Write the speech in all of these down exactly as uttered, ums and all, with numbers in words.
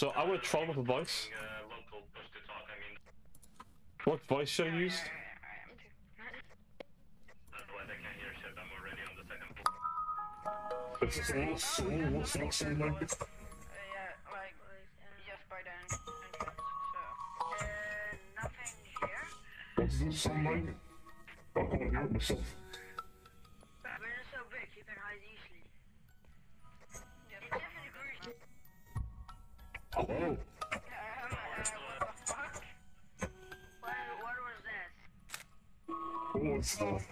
So I would troll with a voice. What voice should I use? It's just all so what's not so like it's What's this sound like? I can't hear it myself. But when it's so big, you can hide easily. Oh! Yeah, um, uh, what the fuck? What, what was that? Oh, it's stuff.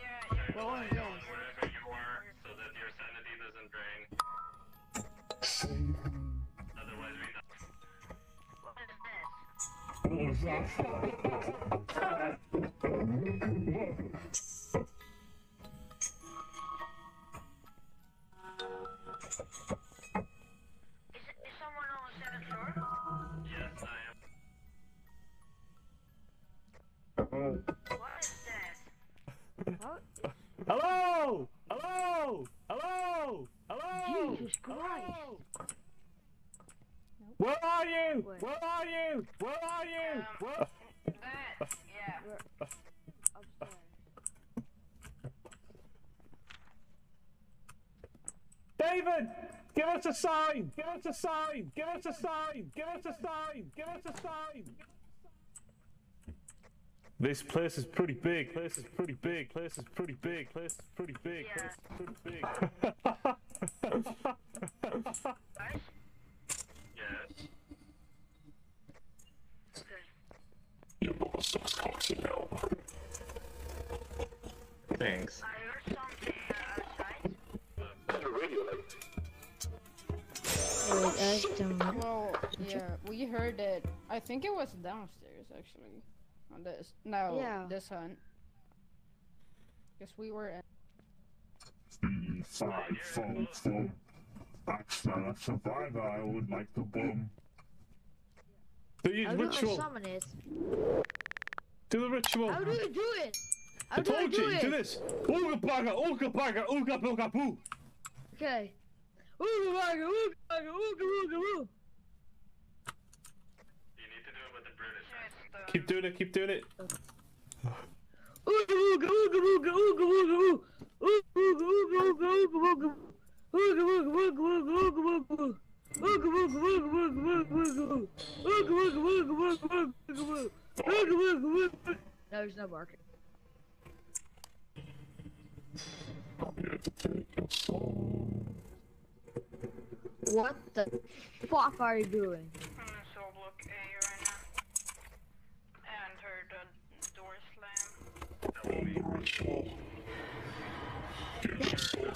Yeah, well, I know. Wherever you are, so that your sanity doesn't drain. Otherwise, we know. What is this? What is that? Is, is someone on the seventh floor? Yes, I am. What is that? What? Hello! Hello! Hello! Hello! Jesus Christ! Where are you? Where, Where are you? Where are you? Um, Where? That, yeah. Upstairs. David! Give us a sign! Give us a sign! Give us a sign! Give us a sign! Give us a sign! This place is pretty big. Place is pretty big. Place is pretty big. Place is pretty big. Place is pretty big. Yeah. Place is pretty big. Yes. Okay. Your boss is toxic now. Thanks. I heard something outside. That's a radio light. Oh, guys, don't. Well, yeah, we heard it. I think it was downstairs, actually. On this. No, yeah. This hunt. Guess we were at mm, five, four, four. That's not a survivor I would like to bomb. Do you ritual? Summon it. Do the ritual. How do you do it? How I do told I do you, it? Do this. Ooga baga, ooga baga, ooga booga boo. Okay. Ooga baga, ooga baga, ooga ooga boo. Keep doing it, keep doing it. No, he's not barking. What the fuck are you doing? Ritual.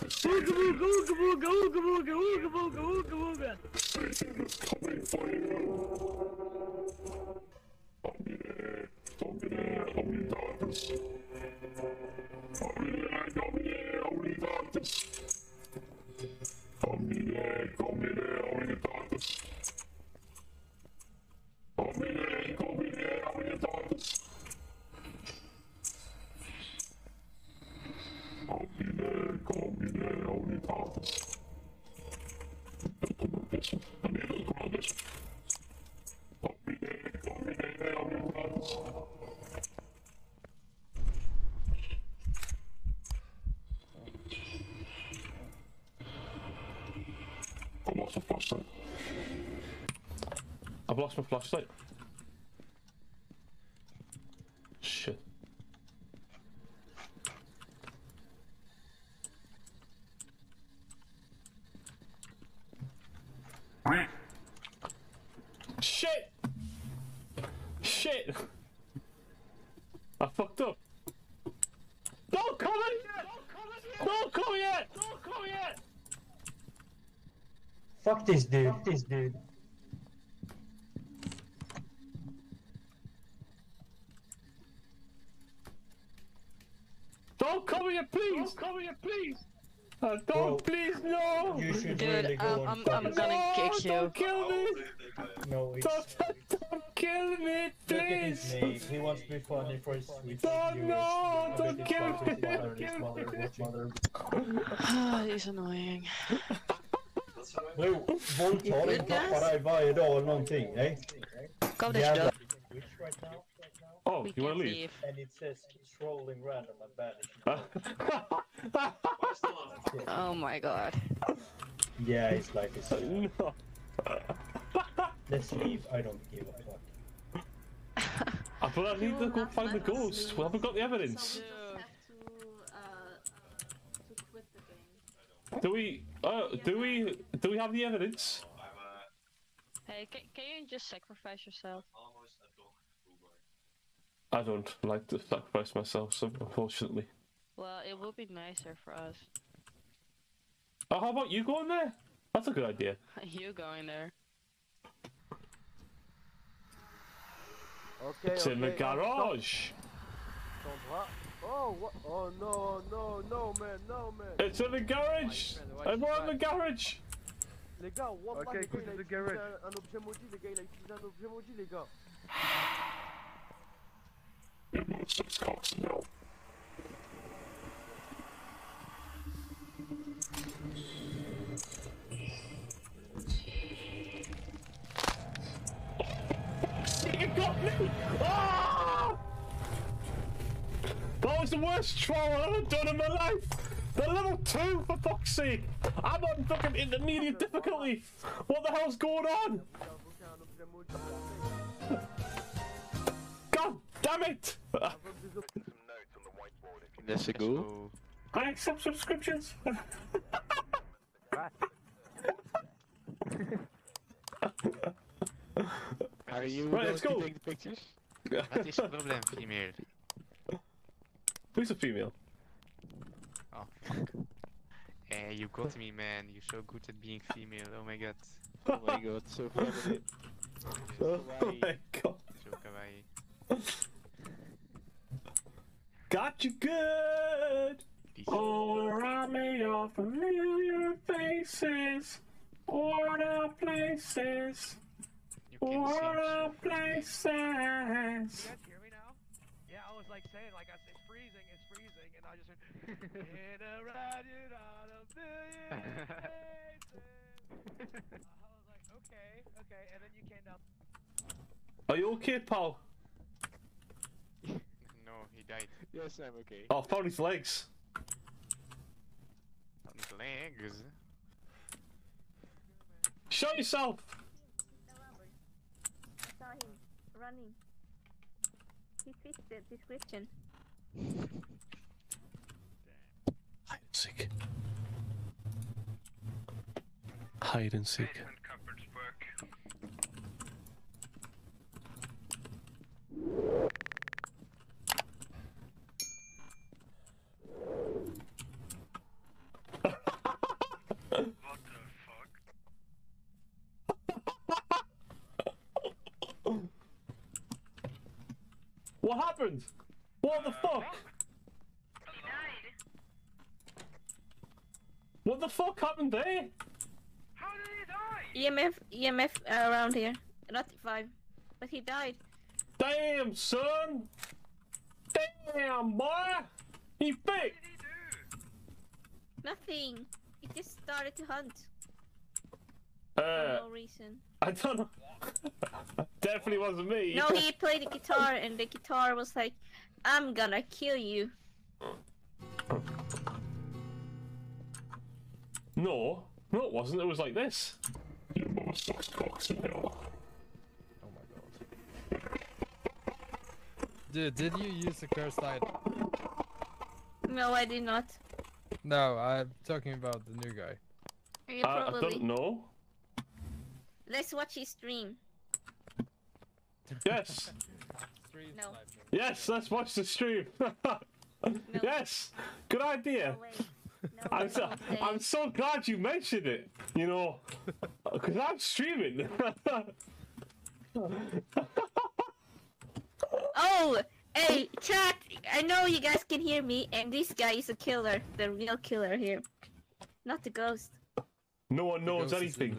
Satan is coming for you. I'll be there. I'll be there. I'll be darkness. I'll be there. I'll be there. I'll be darkness. I'll be there. I'll be there. I'll be darkness. I'll be there. I'll be there. I'll be darkness. I'll be there, I'll be there, I'll be darkness. I need to look around this. I'll be there, I'll be there, I'll be darkness. I've lost my flashlight. I've lost my flashlight. Shit. Shit! Shit! I fucked up. Don't come in yet! Don't come in yet! Don't come in yet! Fuck this dude. Fuck this dude. Don't come here, please! Don't come here, please! Uh, don't Whoa. please no! Dude, really um, go I'm I'm gonna no, kick you. Don't kill me! No, don't, don't kill me, please! Look at his name. He wants to be funny for his sweet Don't viewers. no! Don't, don't kill me! Mother, his mother, his mother. He's annoying. Bro, våldtar din pappa dig varje dag eller någonting, nej? Gav dig stöd. Oh, you wanna leave? And it says trolling random and banished. Oh my god. Yeah, it's like it's... No. Let's leave, I don't give a fuck. I thought I'd need to go find the ghost. We haven't got the evidence. Do we, uh, do we, do we have the evidence? Hey, can, can you just sacrifice yourself? I don't like to sacrifice myself, so unfortunately. Well, it will be nicer for us. Oh, how about you going there? That's a good idea. You going there. Okay, it's okay, in the garage! Oh, what? Oh no, no, no, man, no, man. It's in the garage! Everyone in the garage! Les gars, what okay, go to the garage. Un objet maudit, les gars, il a utilisé un objet maudit, les gars. It wants some scouts now. Shit, you got me! Oh! That was the worst troll I've ever done in my life! They're level two, for fuck's sake! I'm on fucking intermediate difficulty! What the hell's going on? God damn it! Let's go. I accept subscriptions! Are you right, let's go. Take the pictures? What is the problem, female? Who's a female? Oh fuck. Hey, you got me, man. You're so good at being female. Oh my god. Oh my god, so funny. Oh my god. So kawaii. Got you good! Or I made all familiar faces. Or the places. Or the places. Can you guys hear me now? Yeah, I was like saying, like I said. And I just heard, in a riding on a billion places. I was like, okay, okay, and then you came down. Are you okay, pal? No, he died. Yes, I'm okay. Oh, found his legs. Found his legs. Show yourself. I saw him running. He fixed it, this question. Hide and seek. Hide and seek. What the fuck? What happened? What the fuck? He died. What the fuck happened there? How did he die? E M F, E M F uh, around here. Not five, but he died. Damn, son. Damn, boy. He faked. What did he do? Nothing. He just started to hunt. Uh, for no reason. I don't know. Definitely wasn't me. No, he played the guitar, and the guitar was like, I'm gonna kill you. No, no it wasn't, it was like this. You must suck cocks now. Oh my god. Dude, did you use the cursed item? No, I did not. No, I'm talking about the new guy. Yeah, I, I don't know. Let's watch his stream. Yes! No. Yes, let's watch the stream. No. Yes, good idea. No no I'm, so, I'm so glad you mentioned it, you know, because I'm streaming. Oh, hey, chat, I know you guys can hear me, and this guy is a killer, the real killer here. Not the ghost. No one knows the anything.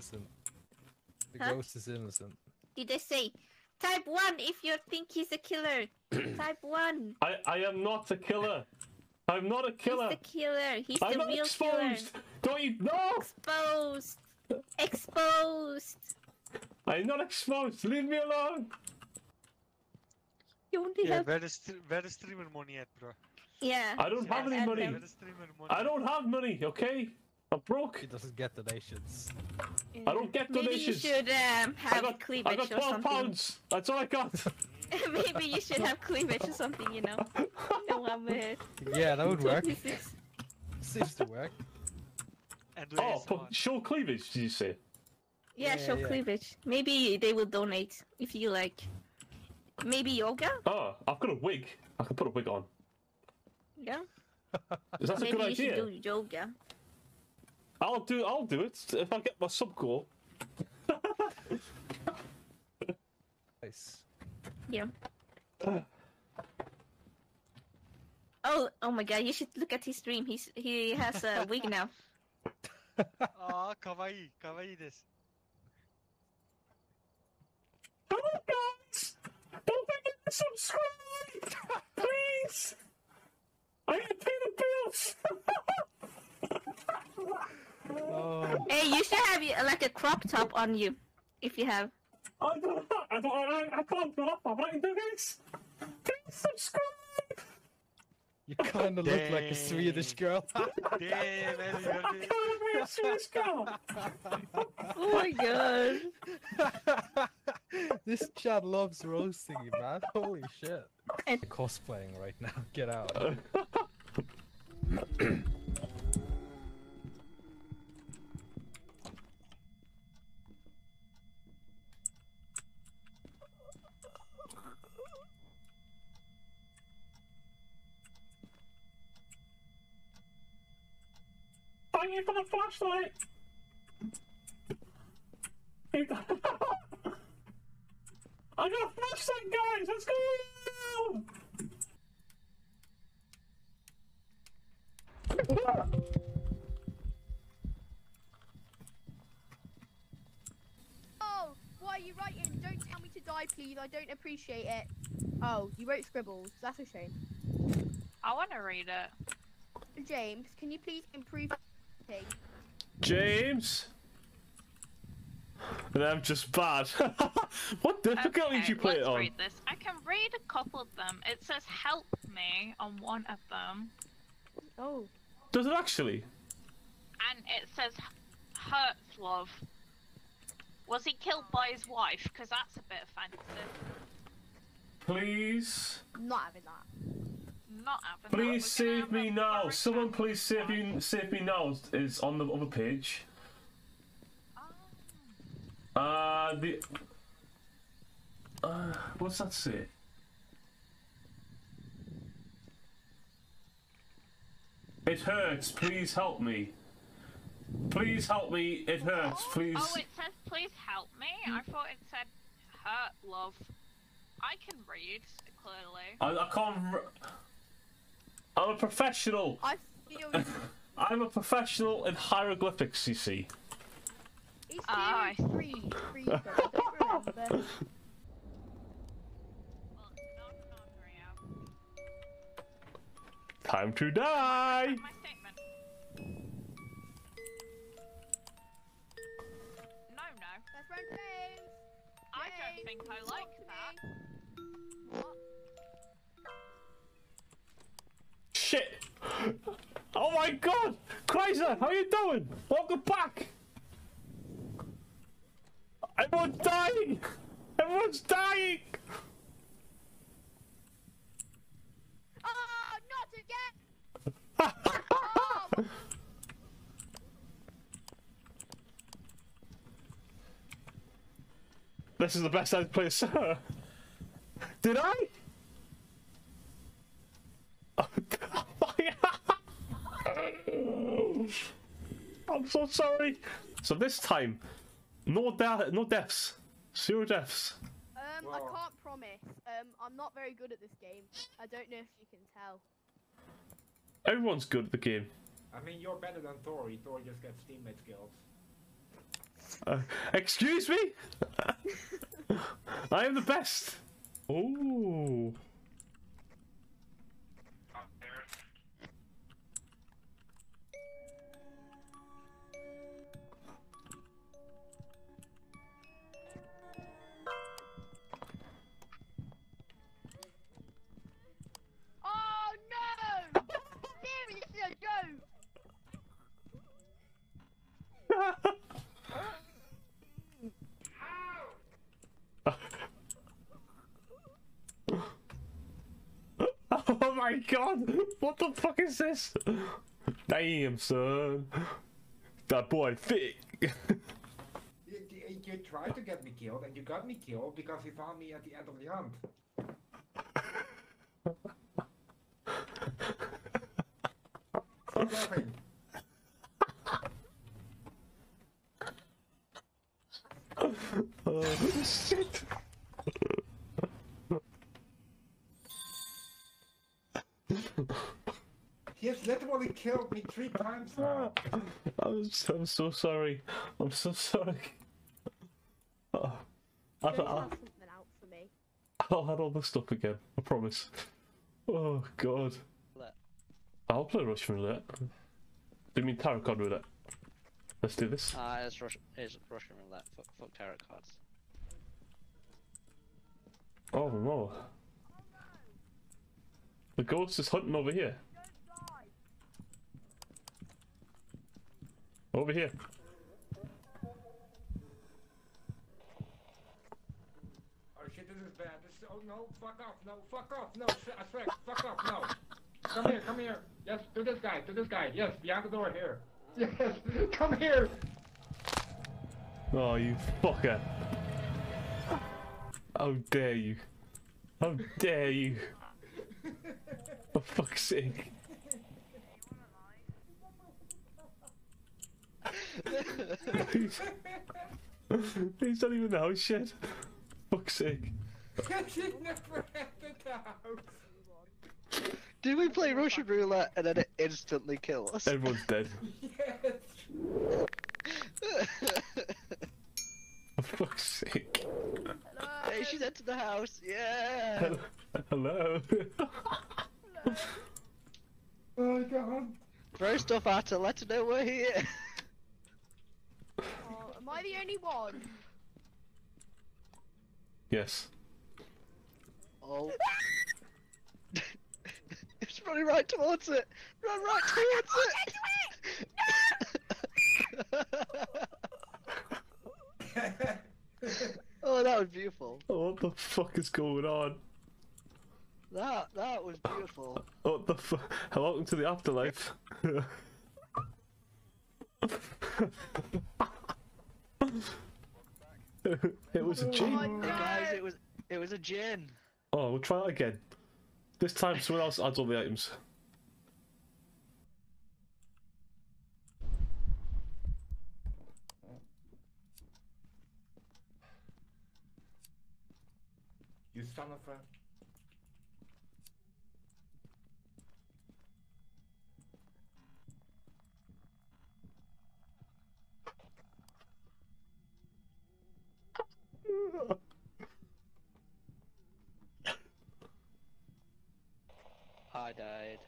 The huh? Ghost is innocent. Did they say? Type one if you think he's a killer. Type one. I I am not a killer. I'm not a killer. He's the killer. He's I'm the real exposed. Killer. Don't you know? Exposed. Exposed. exposed. I'm not exposed. Leave me alone. You only yeah, have. Where is where is streamer money at, bro? Yeah. I don't yeah, have any money. money. I don't have money. Okay. I'm broke. He doesn't get donations. Yeah. I don't get Maybe donations. Maybe you should um, have I got, cleavage I got or something. twelve pounds. That's all I got. Maybe you should have cleavage or something, you know. No, I'm, uh, yeah, that would work. Seems to work. And oh, but show cleavage, did you say? Yeah, yeah show yeah. cleavage. Maybe they will donate if you like. Maybe yoga? Oh, I've got a wig. I can put a wig on. Yeah. Is that a good idea? Maybe you should do yoga. I'll do. I'll do it if I get my sub goal. Nice. Yeah. Oh, oh my God! You should look at his stream. He's he has a wig now. Oh, kawaii, kawaii this. Hello guys! Don't forget to subscribe, please. I can pay the bills. Oh. Hey, you should have like a crop top on you, if you have. I don't. I don't. I, I can't do that. I'm not into this. Please subscribe. You kind of look like a Swedish girl. Damn, I kind of look like a Swedish girl. Oh my God. This chat loves roasting you, man. Holy shit. And cosplaying right now. Get out. Thank you for the flashlight! I got a flashlight, guys! Let's go! Oh, why are you writing? Don't tell me to die, please. I don't appreciate it. Oh, you wrote scribbles. That's a shame. I want to read it. James, can you please improve... James, and I'm just bad. What difficulty okay, did you play let's it on? Read this. I can read a couple of them. It says "help me" on one of them. Oh. Does it actually? And it says "hurts love." Was he killed by his wife? Because that's a bit offensive. Please. Not having that. Not please save me now! Someone please save me, save me now is on the other page. Oh. Uh, the... Uh, what's that say? It hurts, please help me. Please help me, it hurts, oh. please... Oh, it says please help me? I thought it said hurt, love. I can read, clearly. I, I can't... I'm a professional. I feel you. I'm a professional in hieroglyphics, you see. He's uh, three, three, three, I don't remember. Time to die. My statement. No, no. That's right, James. I don't think I like that. What? Shit! Oh my God! Chrysler, how you doing? Welcome back! Everyone's dying! Everyone's dying! Oh, not again! Oh. This is the best I've played, sir. Did I? I'm so sorry. So this time, no de no deaths, zero deaths. Um, I can't promise. Um, I'm not very good at this game. I don't know if you can tell. Everyone's good at the game. I mean, you're better than Tori. Tori just gets teammate skills. Uh, excuse me. I am the best. Oh. god! What the fuck is this? Damn, son. That boy thick. you, you, you tried to get me killed, and you got me killed because he found me at the end of the hunt. Stop laughing. Oh, shit. He has literally killed me three times now. I'm so, I'm so sorry. I'm so sorry. Oh, I, I, I, I'll add all this stuff again. I promise. Oh god. I'll play Russian roulette. Do you mean tarot card roulette? Let's do this. Ah, uh, it's, Rus it's Russian roulette. Fuck, fuck tarot cards. Oh no. The ghost is hunting over here. Over here. Oh shit, this is bad. This is, oh no, fuck off, no, fuck off, no, I swear, fuck off, no. Come here, come here. Yes, to this guy, to this guy. Yes, beyond the door here. Yes, come here. Oh, you fucker. How dare you. How dare you. For fuck's sake. he's, he's not even in the house yet. Fuck's sake. He never had the house. Did we play Russian roulette and then it instantly kill us? Everyone's dead. Yes. For fuck's sake. Hello. Hey, she's entered the house. Yeah. Hello. Hello. Oh god. Throw stuff at her, let her know we're here. Oh, am I the only one? Yes. Oh. It's running right towards it. Run right towards it. Oh, that was beautiful. Oh, what the fuck is going on? That that was beautiful. What the fuck? Welcome to the afterlife. It was a gin. Oh guys, it was it was a gin. Oh, we'll try that again. This time someone else adds all the items. You son of a... I died.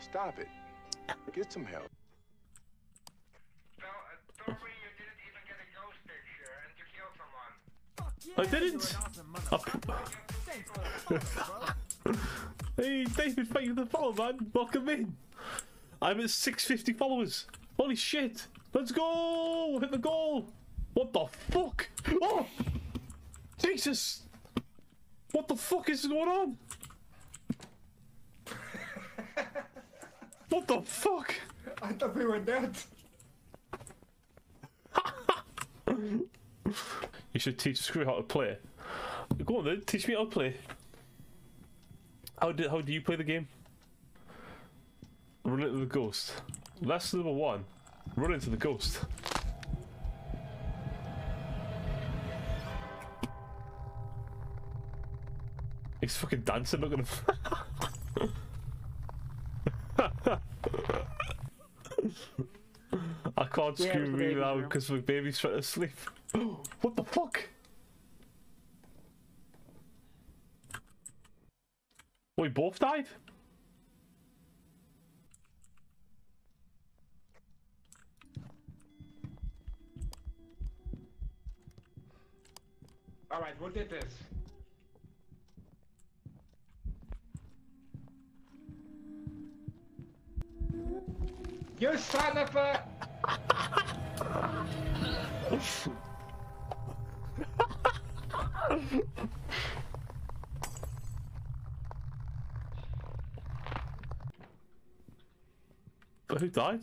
Stop it. Get some help. No, uh, Toby, you didn't even get a ghost picture and you killed someone. Yeah, I didn't! Awesome Hey, David, thank you for the follow, man. Welcome in. I'm at six fifty followers. Holy shit. Let's go! Hit the goal! What the fuck? Oh! Jesus! What the fuck is going on? What the fuck? I thought we were dead. You should teach Screw how to play. Go on then, teach me how to play. How do, how do you play the game? Run into the ghost. That's number one. Run into the ghost. He's fucking dancing, not gonna. I can't yeah, scream really loud because my baby's trying to sleep. What the fuck? We both died? Alright, who did this? You son of a... But who died?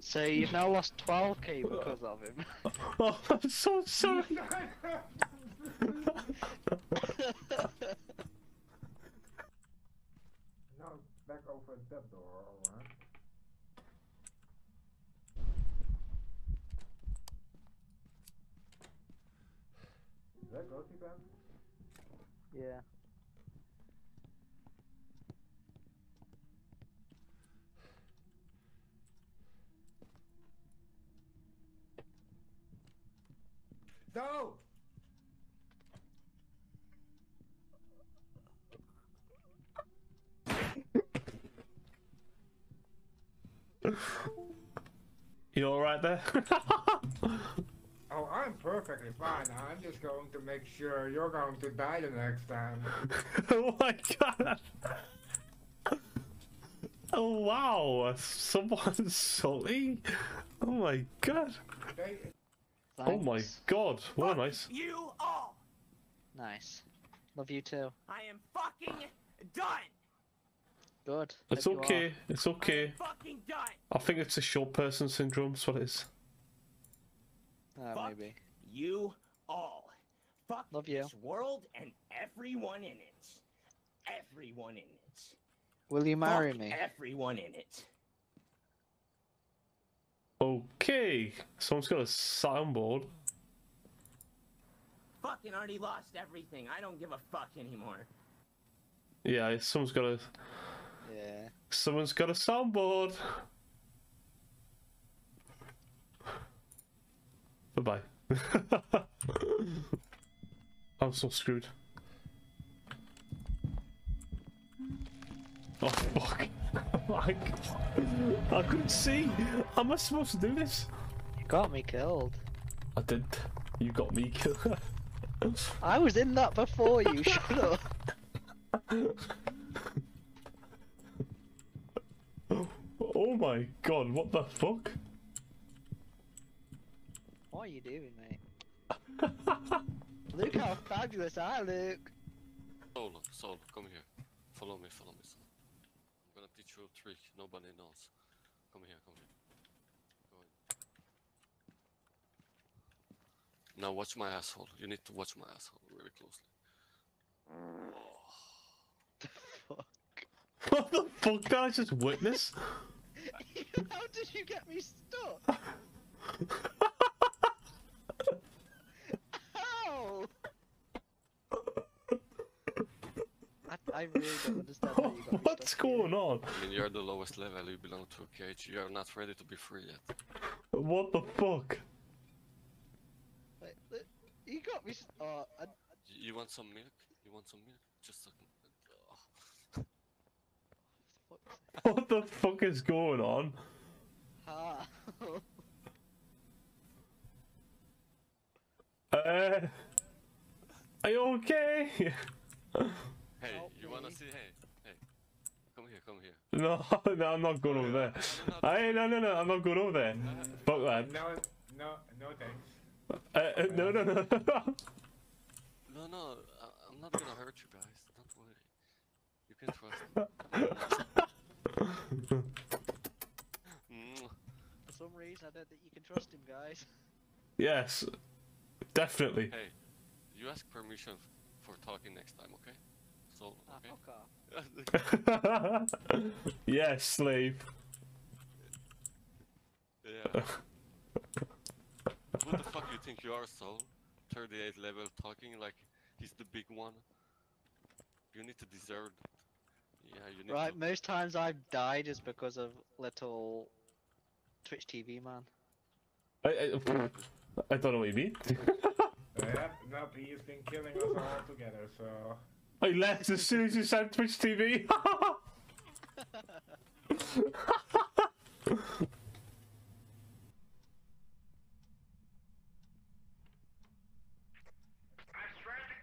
So you've now lost twelve K because of him. Oh, I'm so sorry. Now back over that door, alright. Is that Ghosty Pan? Yeah. No! You alright there? Oh, I'm perfectly fine. I'm just going to make sure you're going to die the next time. Oh my god! Oh wow! Someone's salty! Oh my god! They Thanks. Oh my god, well Fuck nice. You all. Nice. Love you too. I am fucking done. Good. It's Hope okay, it's okay. I'm fucking done. I think it's a short person syndrome, that's what it is. Uh, Fuck maybe. You all. Fuck Love you. This world and everyone in it. Everyone in it. Will you marry Fuck me? Everyone in it. Okay, someone's got a soundboard. Fucking already lost everything. I don't give a fuck anymore. Yeah, someone's got a. Yeah. Someone's got a soundboard. Bye bye. I'm so screwed. Oh fuck. I, I couldn't see! How am I supposed to do this? You got me killed. I did. You got me killed. I was in that before you, shut up. Oh my god, what the fuck? What are you doing, mate? Look how fabulous I look! Soul, Soul, come here. Follow me, follow me. I'm gonna teach you a trick nobody knows. Come here, come here. Go in. Now watch my asshole. You need to watch my asshole really closely. Oh. The fuck? What the fuck did I just witness? How did you get me stuck? Ow! I really don't understand how you got What's going here. on? I mean, you're the lowest level, you belong to a cage, you're not ready to be free yet. What the fuck? Wait, look, you got me... Oh, I... You want some milk? You want some milk? Just a... Oh. What the fuck is going on? How? Uh... Are you okay? Hey, Help you me. wanna see? Hey, hey, come here, come here. No, no, I'm not going over there. No, no, no, hey, no, no, no, I'm not going over there. Fuck that. No, no, no, thanks. Uh, uh, no, no, no. No, no, I'm not gonna hurt you guys. Don't worry. You can trust him. For some reason, I don't think you can trust him, guys. Yes, definitely. Hey, you ask permission for talking next time, okay? So, okay. Yes, slave. Yeah. Who the fuck you think you are, Soul? thirty-eight level, talking like he's the big one. You need to deserve. Yeah, you need. Right, to... most times I've died is because of little Twitch T V man. I I, I don't know what you mean. Yep, nope, he's been killing us all together, so. I left as soon as you said Twitch T V. I swear to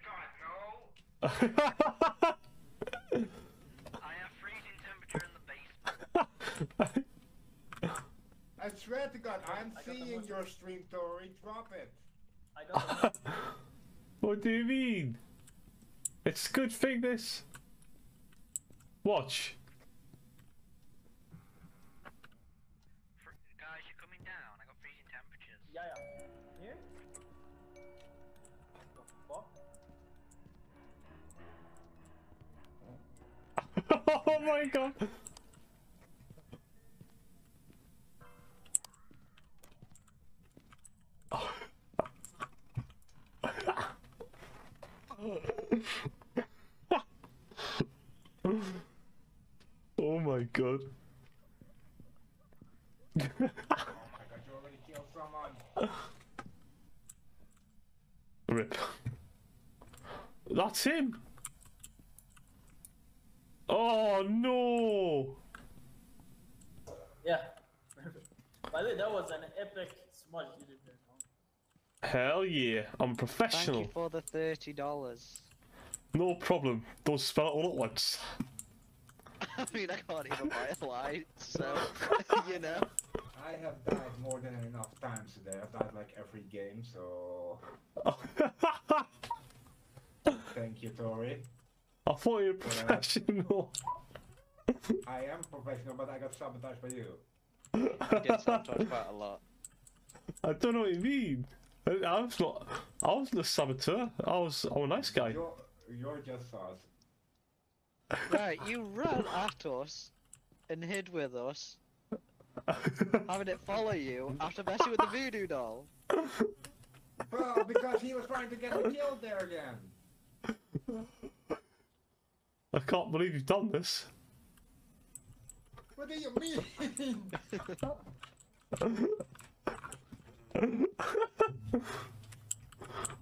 God, no. I have freezing temperature in the basement. I swear to God, I'm seeing your stream, Tori. Drop it. I don't know. What do you mean? It's a good thing this. Watch. For, guys, you're coming down. I got freezing temperatures. Yeah, yeah. Here? What the fuck? Oh my god. Oh my god. Oh my god, you already killed someone. Rip. That's him. Oh no. Yeah. By the way, that was an epic smudge you did there. Hell yeah, I'm professional. Thank you for the thirty dollars. No problem, don't spell it all at once. I mean, I can't even buy a light, so, you know. I have died more than enough times today. I've died like every game, so... Thank you, Tori. I thought you were professional. I am professional, but I got sabotaged by you. You get sabotaged quite a lot. I don't know what you mean. I was not. I wasn't a saboteur. I was. I'm a nice guy. You're, you're just us. Right, you ran at us and hid with us, having it follow you after messing with the voodoo doll. Well, because he was trying to get me killed there again. I can't believe you've done this. What do you mean?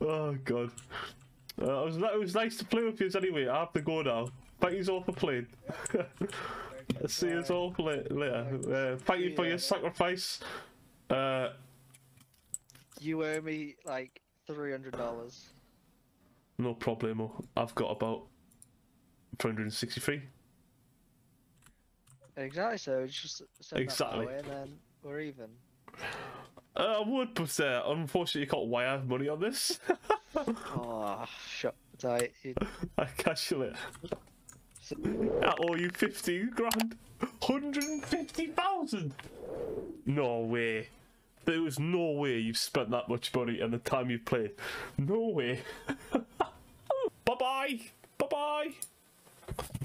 Oh god, uh, it, was, it was nice to play with you anyway. I have to go now. Thank you all for playing. Yep. You. See you all later. Uh, thank you for your sacrifice. Uh, you owe me like three hundred dollars. No problemo. I've got about three hundred sixty-three. Exactly. So just send exactly. That away and then we're even. Uh, I would, but uh, unfortunately you can't wire money on this. Oh, shut tight. It... I cash it. I owe you fifteen grand. one hundred fifty thousand! No way. There was no way you've spent that much money and the time you've played. No way. Bye-bye! Bye-bye!